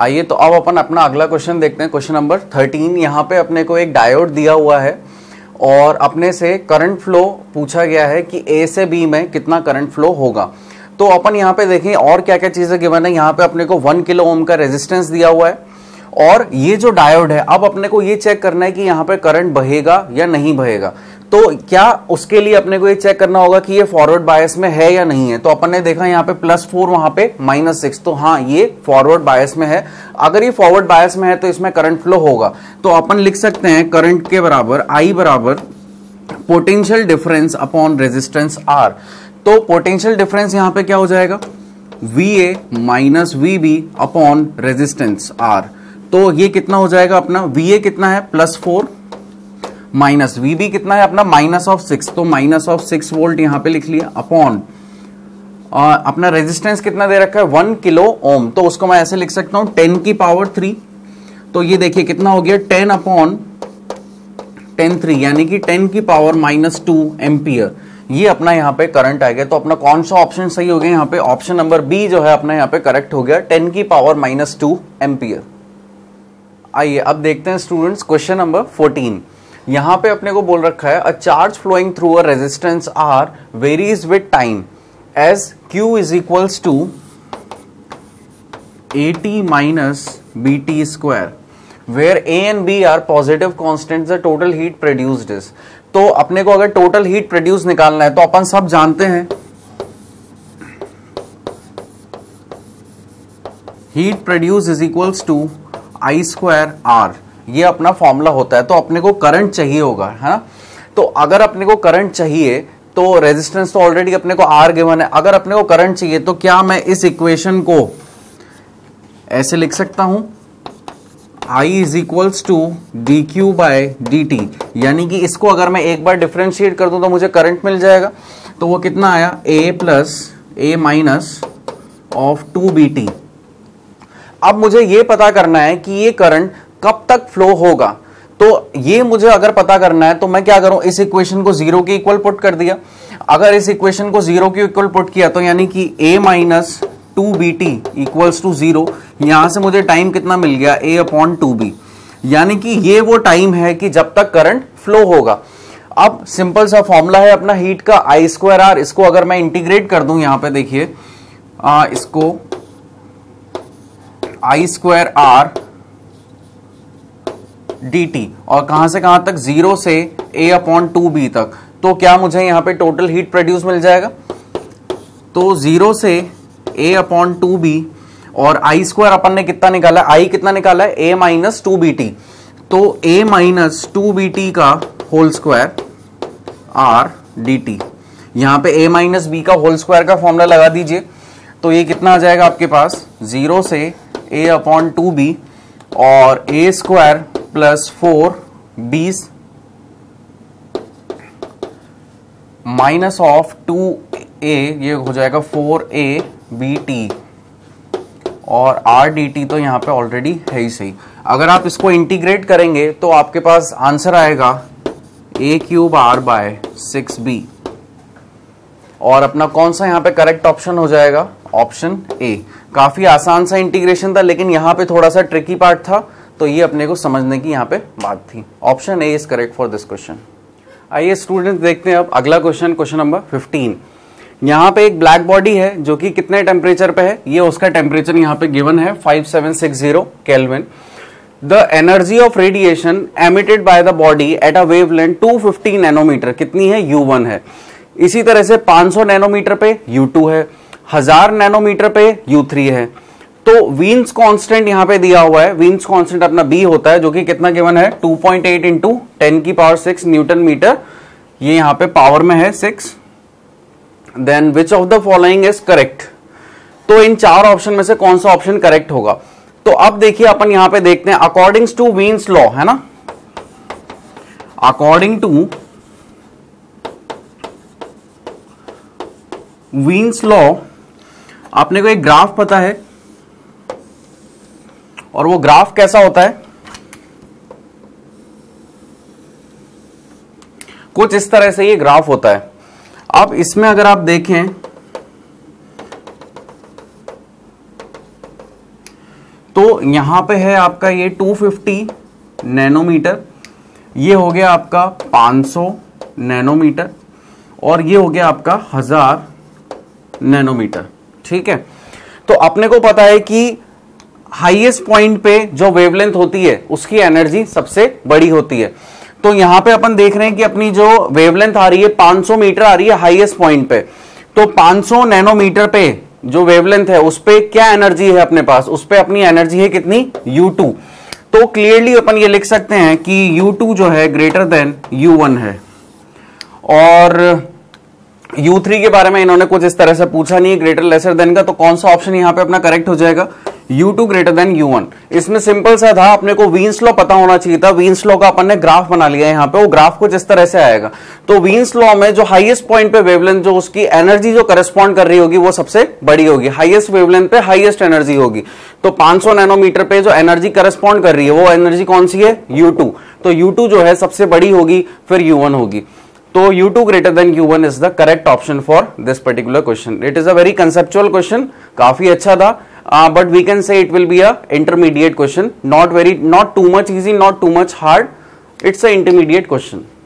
आइए तो अब अपन अपना अगला क्वेश्चन देखते हैं। Question number 13। यहाँ पे अपने को एक डायोड दिया हुआ है और अपने से करंट फ्लो पूछा गया है कि ए से बी में कितना करंट फ्लो होगा। तो अपन यहाँ पे देखें और क्या क्या चीज़ें गिवन है। यहाँ पे अपने को 1 किलो ओम का रेजिस्टेंस दिया हुआ है और ये जो डायोड है अब अपने को ये चेक करना है कि यहाँ पे करंट बहेगा या नहीं बहेगा। तो क्या उसके लिए अपने को ये चेक करना होगा कि ये फॉरवर्ड बायस में है या नहीं है। तो अपन ने देखा यहाँ पे +4 वहाँ पे -6, तो हाँ ये फॉरवर्ड बायस में है। अगर ये फॉरवर्ड बायस में है तो इसमें करंट फ्लो होगा। तो अपन लिख सकते हैं करंट के बराबर I बराबर potential difference upon resistance R। तो पोटेंशियल डिफरेंस यहाँ पे क्या हो जाएगा, VA minus VB upon resistance R। तो ये कितना हो जाएगा अपना, VA कितना है +4 माइनस VB कितना है अपना -6, तो -6 वोल्ट यहाँ पे लिख लिया अपॉन अपना रेजिस्टेंस कितना दे रखा है 1 किलो ओम। तो उसको मैं ऐसे लिख सकता हूँ 10³ तो ये देखिए कितना हो गया 10/10³ यानी कि 10⁻² एम्पियर। ये अपना यहाँ पे करंट आ गया। तो अपना कौन सा ऑप्शन सही हो गया यहाँ पे, ऑप्शन नंबर B जो है अपना यहाँ पे करेक्ट हो गया 10⁻² एम्पियर। आइए अब देखते हैं स्टूडेंट्स क्वेश्चन नंबर 14। यहाँ पे अपने को बोल रखा है a charge flowing through a resistance R varies with time as Q = AT - BT² where A and B are positive constant, the total heat produced is. तो अपने को अगर टोटल हीट प्रोड्यूस निकालना है तो अपन सब जानते हैं हीट प्रोड्यूस = I²R, ये अपना फॉर्मूला होता है। तो अपने को करंट चाहिए होगा, है ना। तो अगर अपने को करंट चाहिए तो रेजिस्टेंस तो ऑलरेडी अपने को R गिवन है। अगर अपने को करंट चाहिए तो क्या मैं इस इक्वेशन को ऐसे लिख सकता हूं I = dQ/dt, यानी कि इसको अगर मैं एक बार डिफरेंशिएट कर दूं तो मुझे करंट मिल जाएगा। तो वो कितना आया A ± (2BT)। अब मुझे ये पता करना है कि ये करंट कब तक फ्लो होगा। तो ये मुझे अगर पता करना है तो मैं क्या करूं, इस इक्वेशन को 0 के इक्वल पुट कर दिया। अगर इस इक्वेशन को 0 के इक्वल पुट किया तो यानी कि A - 2BT = 0। यहां से मुझे टाइम कितना मिल गया A/2B, यानी कि ये वो टाइम है कि जब तक करंट फ्लो होगा। अब सिंपल सा फॉर्मूला है अपना हीट का I²R। इसको अगर मैं इंटीग्रेट कर दूं यहाँ पे देखिए इसको I²R/dt और कहां से कहां तक, 0 से A/2B तक। तो क्या मुझे यहां पे टोटल हीट प्रोड्यूस मिल जाएगा, तो 0 से A/2B और I² अपन ने कितना निकाला, I कितना निकाला है A - 2BT। तो A - 2BT²R/dt, यहां पे A - B का होल स्क्वायर का फॉर्मूला लगा दीजिए। तो ये कितना आ जाएगा आपके पास 0 से A/2B और A² + 4B - (2A), ये हो जाएगा 4AB और RDT तो यहाँ पे ऑलरेडी है ही सही। अगर आप इसको इंटीग्रेट करेंगे तो आपके पास आंसर आएगा A³ R/6B और अपना कौन सा यहाँ पे करेक्ट ऑप्शन हो जाएगा, ऑप्शन A। काफी आसान सा इंटीग्रेशन था लेकिन यहाँ पे थोड़ा सा ट्रिकी पार्ट था, तो ये अपने को समझने की यहाँ पे बात थी। Option A is correct for this question. आइए स्टूडेंट्स देखते हैं अब अगला क्वेश्चन, क्वेश्चन नंबर 15। यहाँ पे एक ब्लैक बॉडी है जो कि कितने टेम्परेचर पे है, ये उसका टेम्परेचर यहाँ पे गिवन है 5760 kelvin. The energy of radiation emitted by the body at a wavelength 250 nanometer कितनी है, U1 है। इसी तरह से 500 नैनोमीटर पे U2 है, 1000 नैनोमीटर पे U3 है। तो वीन्स कांस्टेंट यहाँ पे दिया हुआ है, वीन्स कांस्टेंट अपना B होता है जो कि कितना गिवन है 2.8 × 10⁶ न्यूटन मीटर, ये यहाँ पे पावर में है 6। Then which of the following is correct, तो इन 4 ऑप्शन में से कौन सा ऑप्शन करेक्ट होगा। तो अब देखिए अपन यहाँ पे देखते हैं अकॉर्डिंग टू वीन्स लॉ, है ना, अकॉर्डिंग टू वीन्स लॉ आपने को एक ग्राफ पता है और वो ग्राफ कैसा होता है, कुछ इस तरह से ये ग्राफ होता है। अब इसमें अगर आप देखें तो यहां पे है आपका ये 250 नैनोमीटर, ये हो गया आपका 500 नैनोमीटर और ये हो गया आपका 1000 नैनोमीटर। ठीक है, तो अपने को पता है कि हाईएस्ट पॉइंट पे जो वेवलेंथ होती है उसकी एनर्जी सबसे बड़ी होती है। तो यहां पे अपन देख रहे हैं कि अपनी जो वेवलेंथ आ रही है 500 मीटर आ रही है हाईएस्ट पॉइंट पे, तो 500 नैनोमीटर पे जो वेवलेंथ है उस पे क्या एनर्जी है अपने पास, उस पे अपनी एनर्जी है कितनी, U2। तो क्लियरली अपन ये लिख सकते हैं कि U2 जो है ग्रेटर देन U1 है। और U3 के बारे में इन्होंने कुछ इस तरह से पूछा नहीं है ग्रेटर लेसर देन का, तो कौन सा ऑप्शन यहाँ पे अपना करेक्ट हो जाएगा, U2 ग्रेटर देन U1। इसमें सिंपल सा था, अपने को व्हीन्स लॉ पता होना चाहिए था। व्हीन्स लॉ का अपन ने ग्राफ बना लिया है यहाँ पे, वो ग्राफ कुछ इस तरह से आएगा। तो व्हीन्स लॉ में जो हाईएस्ट पॉइंट पे वेवलेंथ जो उसकी एनर्जी जो करस्पॉन्ड कर रही होगी वो सबसे बड़ी होगी, हाईएस्ट वेवलेंथ पे हाईएस्ट एनर्जी होगी। तो 500 नैनोमीटर पे जो एनर्जी करस्पॉन्ड कर रही है वो एनर्जी कौन सी है, U2। तो U2 जो है सबसे बड़ी होगी, फिर U1 होगी। तो U2 greater than U1 is the correct option for this particular question. It is a very conceptual question, काफी अच्छा था, but we can say it will be a intermediate question, not too much easy, not too much hard. It's a intermediate question.